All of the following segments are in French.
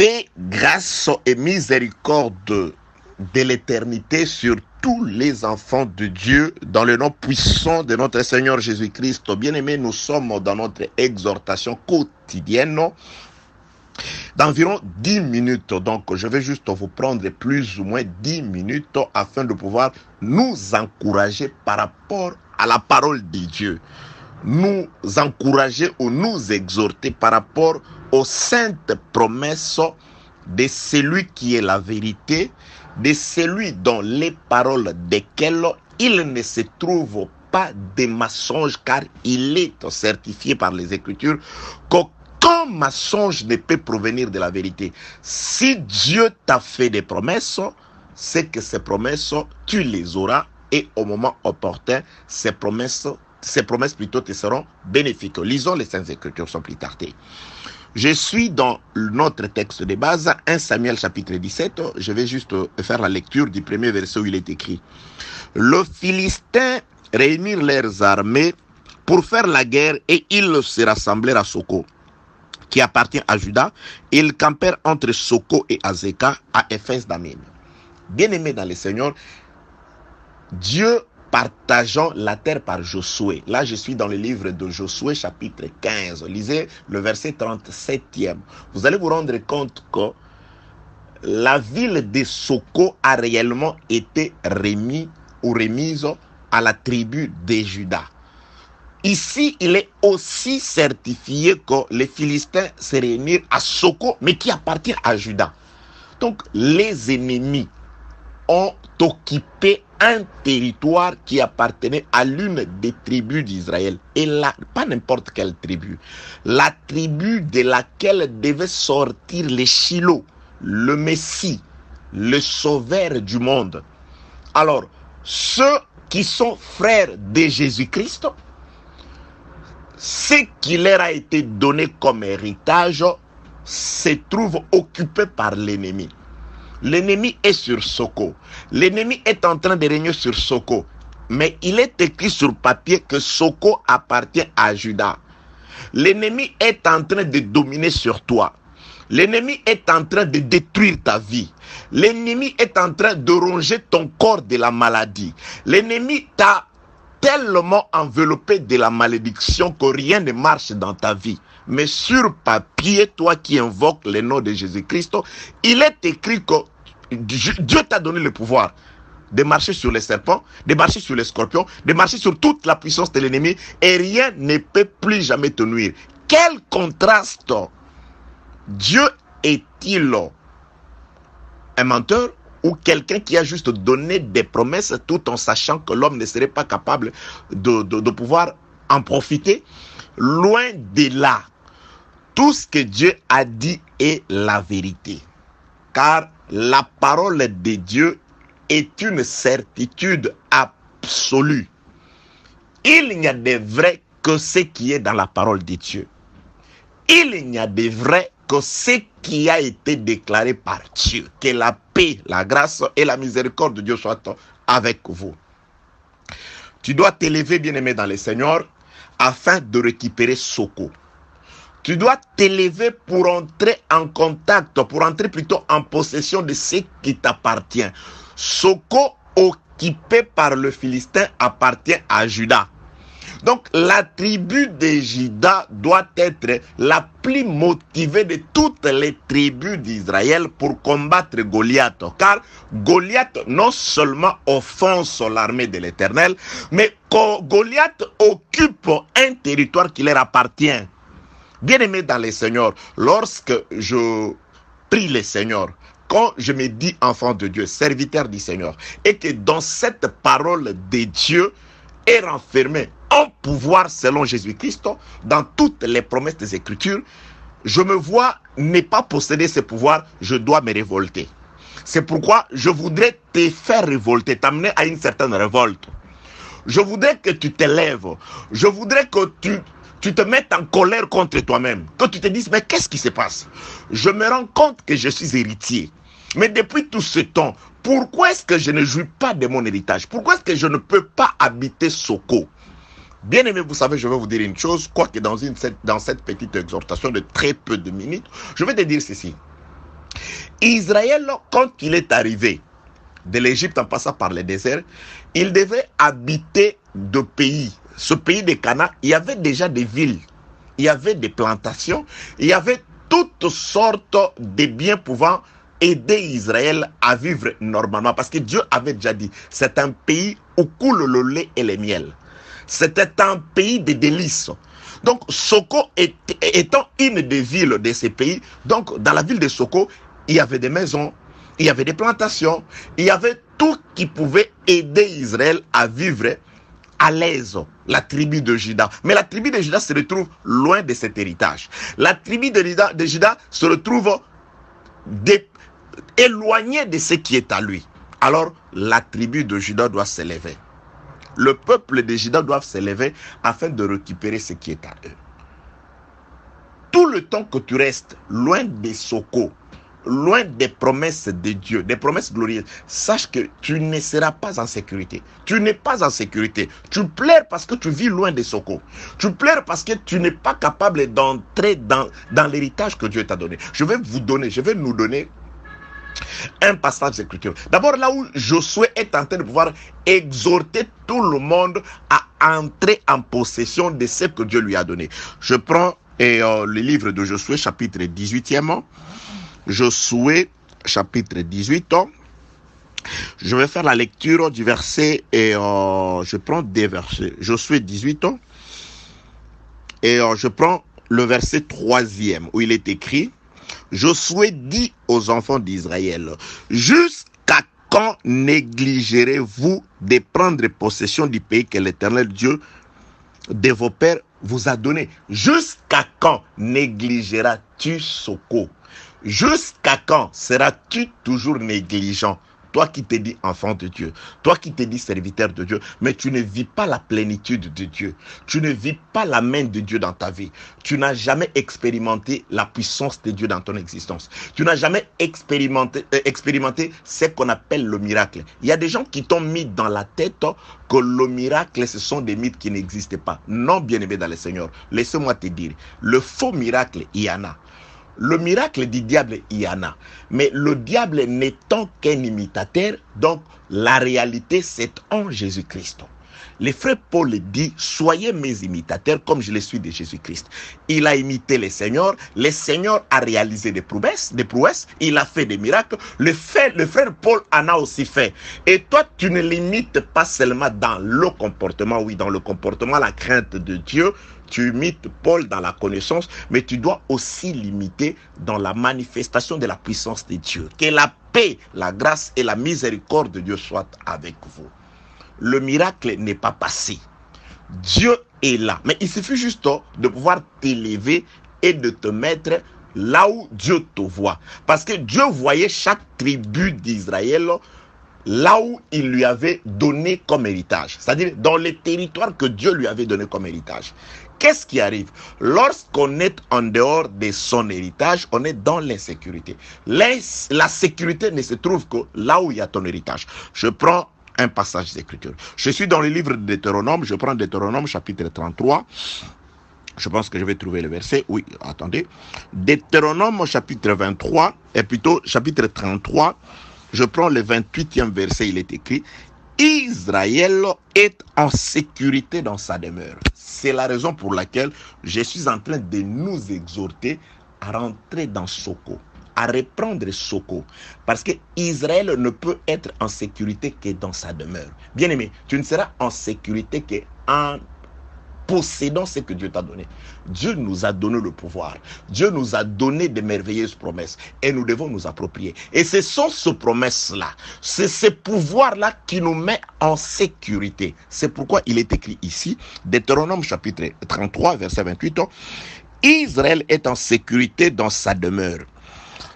paix, grâce et miséricorde de l'éternité sur tous les enfants de Dieu, dans le nom puissant de notre Seigneur Jésus-Christ. Bien-aimés, nous sommes dans notre exhortation quotidienne d'environ 10 minutes. Donc, je vais juste vous prendre plus ou moins 10 minutes afin de pouvoir nous encourager par rapport à la parole de Dieu. Nous encourager ou nous exhorter par rapport aux saintes promesses de celui qui est la vérité, de celui dont les paroles desquelles il ne se trouve pas de mensonge, car il est certifié par les Écritures qu'aucun mensonge ne peut provenir de la vérité. Si Dieu t'a fait des promesses, c'est que ces promesses, tu les auras, et au moment opportun, ces promesses plutôt te seront bénéfiques. Lisons les Saintes Écritures sans plus tarder. Je suis dans notre texte de base, 1 Samuel chapitre 17. Je vais juste faire la lecture du premier verset où il est écrit: le Philistin réunit leurs armées pour faire la guerre et ils se rassemblèrent à Soko, qui appartient à Juda. Ils campèrent entre Soko et Azeka à Éphès d'Amin. Bien-aimés dans le Seigneur, Dieu partageant la terre par Josué. Là, je suis dans le livre de Josué, chapitre 15. Lisez le verset 37e. Vous allez vous rendre compte que la ville de Soko a réellement été remise à la tribu des Judas. Ici, il est aussi certifié que les Philistins se réunirent à Soko, mais qui appartient à Judas. Donc, les ennemis ont occupé un territoire qui appartenait à l'une des tribus d'Israël. Et là, pas n'importe quelle tribu. La tribu de laquelle devait sortir le Shiloh, le Messie, le Sauveur du monde. Alors, ceux qui sont frères de Jésus-Christ, ce qui leur a été donné comme héritage se trouve occupé par l'ennemi. L'ennemi est sur Soko. L'ennemi est en train de régner sur Soko. Mais il est écrit sur papier que Soko appartient à Juda. L'ennemi est en train de dominer sur toi. L'ennemi est en train de détruire ta vie. L'ennemi est en train de ronger ton corps de la maladie. L'ennemi t'a tellement enveloppé de la malédiction que rien ne marche dans ta vie. Mais sur papier, toi qui invoques le nom de Jésus-Christ, il est écrit que Dieu t'a donné le pouvoir de marcher sur les serpents, de marcher sur les scorpions, de marcher sur toute la puissance de l'ennemi, et rien ne peut plus jamais te nuire. Quel contraste! Dieu est-il un menteur ou quelqu'un qui a juste donné des promesses tout en sachant que l'homme ne serait pas capable de pouvoir en profiter? Loin de là, tout ce que Dieu a dit est la vérité. Car la parole de Dieu est une certitude absolue. Il n'y a de vrai que ce qui est dans la parole de Dieu. Il n'y a de vrai que ce qui a été déclaré par Dieu. Que la paix, la grâce et la miséricorde de Dieu soient avec vous. Tu dois t'élever, bien-aimé dans le Seigneur, afin de récupérer Soko. Tu dois t'élever pour entrer en contact, pour entrer plutôt en possession de ce qui t'appartient. Soko, occupé par le Philistin, appartient à Juda. Donc, la tribu de Juda doit être la plus motivée de toutes les tribus d'Israël pour combattre Goliath. Car Goliath non seulement offense l'armée de l'Éternel, mais Goliath occupe un territoire qui leur appartient. Bien-aimés dans le Seigneur, lorsque je prie le Seigneur, quand je me dis enfant de Dieu, serviteur du Seigneur, et que dans cette parole de Dieu est renfermée en pouvoir selon Jésus-Christ, dans toutes les promesses des Écritures, je me vois ne pas posséder ce pouvoir, je dois me révolter. C'est pourquoi je voudrais te faire révolter, t'amener à une certaine révolte. Je voudrais que tu te lèves, je voudrais que tu te mettes en colère contre toi-même, que tu te dises mais qu'est-ce qui se passe? Je me rends compte que je suis héritier, mais depuis tout ce temps, pourquoi est-ce que je ne jouis pas de mon héritage? Pourquoi est-ce que je ne peux pas habiter Soko? Bien-aimés, vous savez, je vais vous dire une chose, quoique dans cette petite exhortation de très peu de minutes, je vais te dire ceci. Israël, quand il est arrivé de l'Égypte en passant par le désert, il devait habiter deux pays. Ce pays de Canaan, il y avait déjà des villes, il y avait des plantations, il y avait toutes sortes de biens pouvant aider Israël à vivre normalement. Parce que Dieu avait déjà dit, c'est un pays où coule le lait et le miel. C'était un pays de délices. Donc, Soko étant une des villes de ces pays, donc dans la ville de Soko, il y avait des maisons, il y avait des plantations, il y avait tout qui pouvait aider Israël à vivre à l'aise, la tribu de Juda. Mais la tribu de Juda se retrouve loin de cet héritage. La tribu de Juda se retrouve éloignée de ce qui est à lui. Alors, la tribu de Juda doit s'élever. Le peuple de Juda doit s'élever afin de récupérer ce qui est à eux. Tout le temps que tu restes loin des Soko, loin des promesses de Dieu, des promesses glorieuses, sache que tu ne seras pas en sécurité. Tu n'es pas en sécurité. Tu pleures parce que tu vis loin des Soko. Tu pleures parce que tu n'es pas capable d'entrer dans l'héritage que Dieu t'a donné. Je vais nous donner un passage d'écriture. D'abord, là où Josué est en train de pouvoir exhorter tout le monde à entrer en possession de ce que Dieu lui a donné. Je prends le livre de Josué, chapitre 18e. Josué, chapitre 18. Je vais faire la lecture du verset et je prends des versets. Josué 18. Et je prends le verset 3e où il est écrit: Josué dit aux enfants d'Israël, « Jusqu'à quand négligerez-vous de prendre possession du pays que l'Éternel Dieu de vos pères vous a donné? Jusqu'à quand négligeras-tu Soko? Jusqu'à quand seras-tu toujours négligent? Toi qui te dis enfant de Dieu, toi qui te dis serviteur de Dieu, mais tu ne vis pas la plénitude de Dieu. Tu ne vis pas la main de Dieu dans ta vie. Tu n'as jamais expérimenté la puissance de Dieu dans ton existence. Tu n'as jamais expérimenté ce qu'on appelle le miracle. Il y a des gens qui t'ont mis dans la tête que le miracle, ce sont des mythes qui n'existent pas. Non, bien-aimé dans le Seigneur, laisse-moi te dire, le faux miracle, il y en a. Le miracle du diable, il y en a. Mais le diable n'étant qu'un imitateur, donc la réalité, c'est en Jésus-Christ. Le frère Paul dit, soyez mes imitateurs comme je le suis de Jésus-Christ. Il a imité le Seigneur. Le Seigneur a réalisé des prouesses. Il a fait des miracles. Le frère Paul en a aussi fait. Et toi, tu ne l'imites pas seulement dans le comportement. Oui, dans le comportement, la crainte de Dieu. Tu imites Paul dans la connaissance, mais tu dois aussi l'imiter dans la manifestation de la puissance de Dieu. Que la paix, la grâce et la miséricorde de Dieu soient avec vous. Le miracle n'est pas passé. Dieu est là. Mais il suffit juste de pouvoir t'élever et de te mettre là où Dieu te voit. Parce que Dieu voyait chaque tribu d'Israël là où il lui avait donné comme héritage. C'est-à-dire dans les territoires que Dieu lui avait donné comme héritage. Qu'est-ce qui arrive? Lorsqu'on est en dehors de son héritage, on est dans l'insécurité. La sécurité ne se trouve que là où il y a ton héritage. Je prends un passage d'écriture. Je suis dans le livre de Deutéronome. Je prends Deutéronome chapitre 33. Je pense que je vais trouver le verset. Oui, attendez. Deutéronome chapitre 23, et plutôt chapitre 33. Je prends le 28e verset. Il est écrit: Israël est en sécurité dans sa demeure. C'est la raison pour laquelle je suis en train de nous exhorter à rentrer dans Soko, à reprendre Soko. Parce que Israël ne peut être en sécurité que dans sa demeure. Bien-aimé, tu ne seras en sécurité qu'en possédant ce que Dieu t'a donné. Dieu nous a donné le pouvoir. Dieu nous a donné des merveilleuses promesses. Et nous devons nous approprier. Et ce sont ces promesses-là, c'est ce pouvoir-là qui nous met en sécurité. C'est pourquoi il est écrit ici, Deutéronome chapitre 33, verset 28, « Israël est en sécurité dans sa demeure.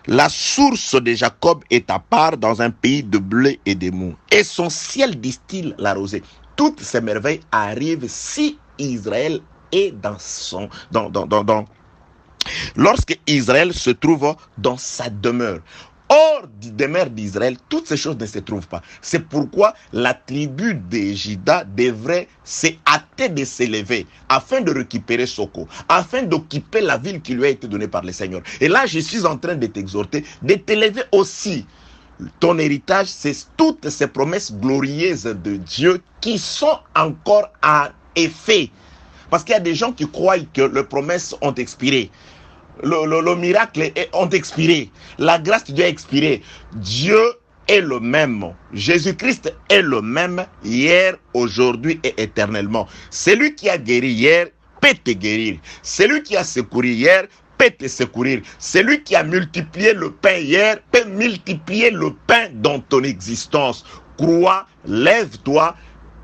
La source de Jacob est à part dans un pays de blé et de mou. Et son ciel distille la rosée. » Toutes ces merveilles arrivent si Israël est dans son... Lorsque Israël se trouve dans sa demeure. hors des mers d'Israël, toutes ces choses ne se trouvent pas. C'est pourquoi la tribu de Juda devrait se hâter de s'élever afin de récupérer Soko, afin d'occuper la ville qui lui a été donnée par le Seigneur. Et là, je suis en train de t'exhorter, de t'élever aussi. Ton héritage, c'est toutes ces promesses glorieuses de Dieu qui sont encore à effet. Parce qu'il y a des gens qui croient que les promesses ont expiré. Le miracle ont expiré. La grâce de Dieu a expiré. Dieu est le même. Jésus-Christ est le même hier, aujourd'hui et éternellement. Celui qui a guéri hier peut te guérir. Celui qui a secouru hier peut te secourir. Celui qui a multiplié le pain hier peut multiplier le pain dans ton existence. Crois, lève-toi.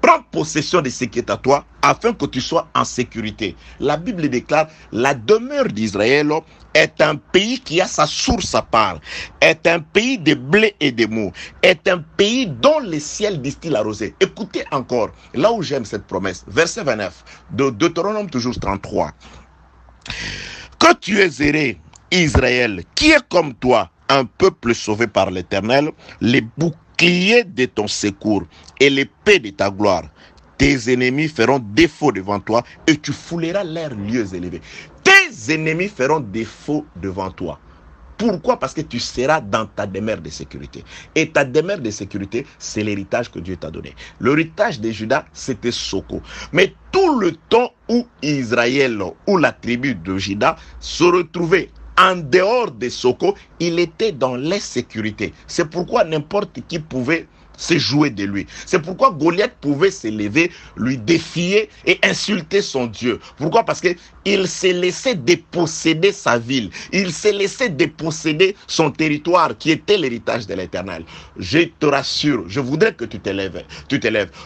Prends possession de ce qui est à toi afin que tu sois en sécurité. La Bible déclare la demeure d'Israël est un pays qui a sa source à part, est un pays de blé et de mou, est un pays dont le ciel distille la rosée. Écoutez encore, là où j'aime cette promesse, verset 29 de Deutéronome toujours 33. Que tu es heureux, Israël, qui est comme toi, un peuple sauvé par l'Éternel, les boucliers de ton secours et l'épée de ta gloire. Tes ennemis feront défaut devant toi et tu fouleras leurs lieux élevés. Tes ennemis feront défaut devant toi. Pourquoi? Parce que tu seras dans ta demeure de sécurité. Et ta demeure de sécurité, c'est l'héritage que Dieu t'a donné. L'héritage de Juda, c'était Soko. Mais tout le temps où Israël, où la tribu de Juda se retrouvait en dehors de Soko, il était dans l'insécurité. C'est pourquoi n'importe qui pouvait se jouer de lui. C'est pourquoi Goliath pouvait se lever, lui défier et insulter son Dieu. Pourquoi? Parce qu'il s'est laissé déposséder sa ville. Il s'est laissé déposséder son territoire qui était l'héritage de l'Éternel. Je te rassure, je voudrais que tu t'élèves.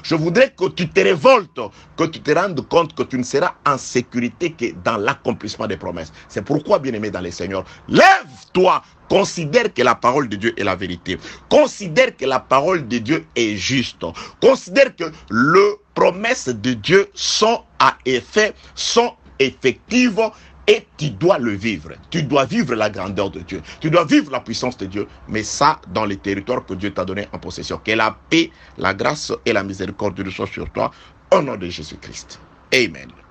Je voudrais que tu te révoltes, que tu te rendes compte que tu ne seras en sécurité que dans l'accomplissement des promesses. C'est pourquoi, bien-aimé dans le Seigneur, lève-toi. Considère que la parole de Dieu est la vérité. Considère que la parole de Dieu est juste. Considère que les promesses de Dieu sont à effet, sont effectives et tu dois le vivre. Tu dois vivre la grandeur de Dieu. Tu dois vivre la puissance de Dieu. Mais ça, dans les territoires que Dieu t'a donné en possession. Que la paix, la grâce et la miséricorde soient sur toi. Au nom de Jésus-Christ. Amen.